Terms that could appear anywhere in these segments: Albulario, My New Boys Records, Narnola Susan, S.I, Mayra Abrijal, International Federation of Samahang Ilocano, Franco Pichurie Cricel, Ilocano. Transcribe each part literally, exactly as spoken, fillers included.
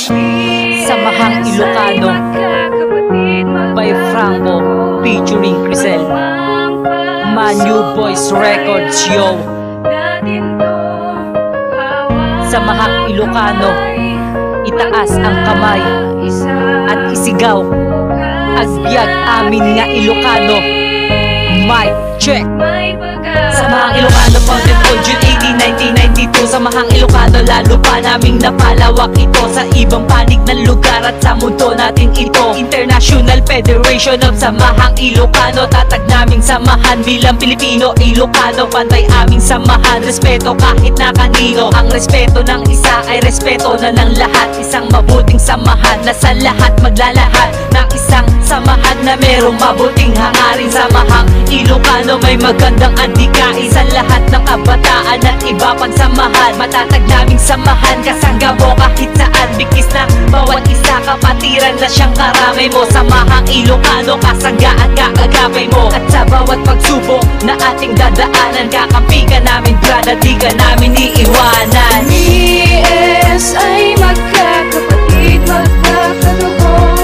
Samahang Ilocano by Franco Pichurie Cricel. My New Boys Records, yo. Samahang Ilocano, itaas ang kamay at isigaw, agbyag amin nga Ilocano. Mic check. Samahang Ilocano, founded June eighteen nineteen ninety-two. Samahang Ilocano, lalo pa naming napalawak ito sa ibang panig ng lugar at sa mundo natin ito. International Federation of Samahang Ilocano, tatag naming samahan bilang Pilipino. Ilocano, pantay aming samahan, respeto kahit na kanino. Ang respeto ng isa ay respeto na ng lahat. Isang mabuting samahan na sa lahat maglalahat ng isang samahan na merong mabuting hangarin. Samahang Ilocano, may magandang adikain sa lahat ng kabataan at iba pang samahan. Matatag naming samahan, kasanggabo kahit saan, bigkis ng bawat isa, kapatiran na siyang karamay mo. Samahang Ilocano, kasangga at kaagapay mo, at sa bawat pagsubok na ating dadaanan, kakampi ka namin brada, di ka namin iiwanan. Yes, ay magkakapatid, magkakalubo.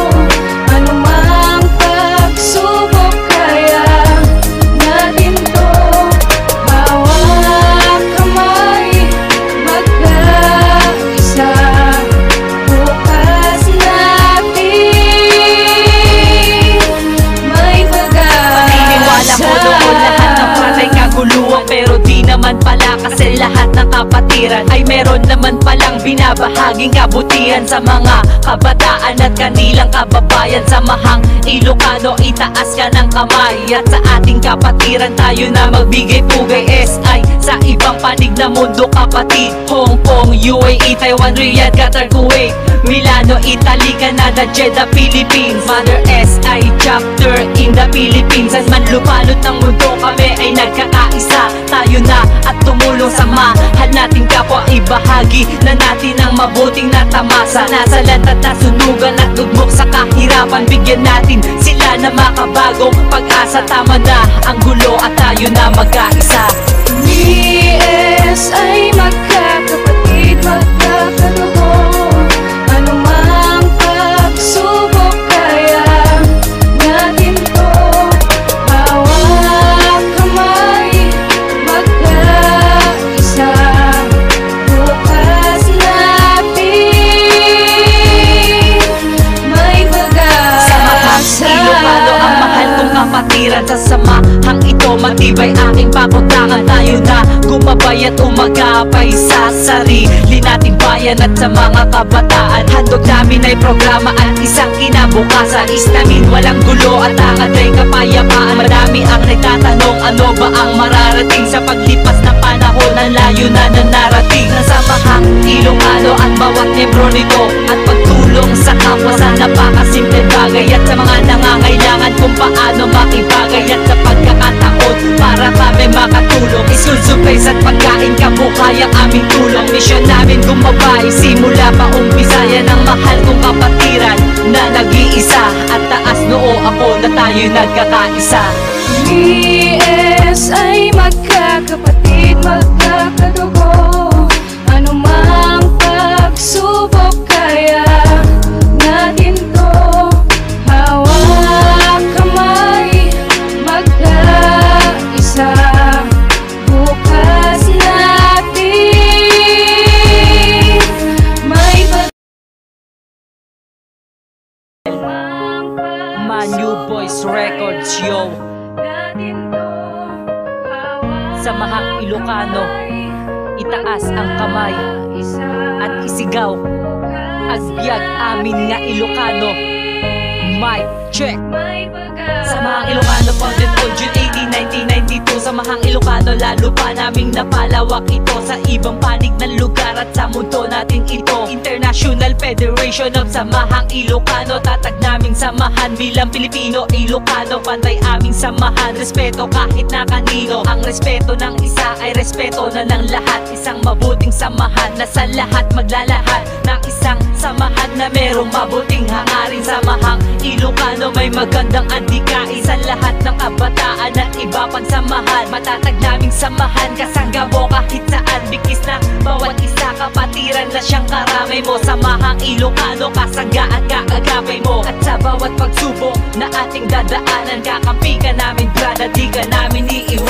Ay meron naman palang binabahaging kabutihan sa mga kabataan at kanilang kababayan. Samahang Ilocano, itaas ka ng kamay, at sa ating kapatiran tayo na magbigay pugay. S I sa ibang panig na mundo kapatid, Hong Kong, U A E, Taiwan, Riyadh, Qatar, Kuwait, Milano, Italy, Canada, Jeddah, Philippines. Mother S I chapter in the Philippines. Saan man lupalot ng mundo kami ay nagkakaisa, tayo na at tumulong sa mahal natin kapwa. Ibahagi na natin ang mabuting natamasa, nasalat at nasunugan at nugmok sa kahirapan. Bigyan natin sila na makabagong pag-asa. Tama na ang gulo at tayo na mag-aisa. Yes, ay magkakapatid, magkakalubo. Ano mang pagsubok, kaya natin to. Hawak kamay, magkaisa, bukas natin may pag-asa. Samahang Ilocano, ang mahal kong kapatiran, sa samahang ito matibay aking pakutangan. Tayo na gumabay at umagapay sa sarili nating bayan at sa mga kabataan. Handog namin ay programa at isang kinabukasan. Islamin walang gulo at angad ay kapayapaan. Marami ang nagtatanong, ano ba ang mararating sa paglipas ng panahon? Ang layo na na narating ng Samahang Ilocano at bawat miyembro nito, at pagtulong sa kapwa sa napakasimpleng bagay, at sa mga nangangailangan kung paano makibagay, at sa pagkakataon para kami makatulong. Isulsupres at pagkain kabukay ang aming tulong. Misyon namin gumabay, simula pa umpisa. Yan ang mahal kong kapatiran na nag-iisa, at taas noo ako na tayo nagkakaisa. Yes, ay magkakapatid, magkakadugo. Ano mang pagsubok, kaya natin to. Hawak kamay, magkaisa, bukas natin may pag. My New Boys Records, yo. Samahang Ilocano, itaas ang kamay at isigaw, agbyag amin nga Ilocano. Mic check. Samahang Ilocano, founded June eighteen nineteen ninety-two. Samahang Ilocano, lalo pa naming napalawak ito sa ibang panig ng lugar at sa mundo natin ito. International Federation of Samahang Ilocano, tatag naming samahan bilang Pilipino. Ilocano, pantay aming samahan, respeto kahit na kanino. Ang respeto ng isa ay respeto na ng lahat. Isang mabuting samahan na sa lahat maglalahat ng isang samahan na merong mabuting hangarin. Samahang Ilocano, may magandang adikain sa lahat ng kabataan at iba pang samahan. Matatag naming samahan, kasangga mo kahit saan. Bigkis na bawat isa, kapatiran na siyang karamay mo. Samahang Ilocano, kasangga at kakagapay mo. At sa bawat pagsubok na ating dadaanan, kakampi ka namin brada, di ka namin iiwan.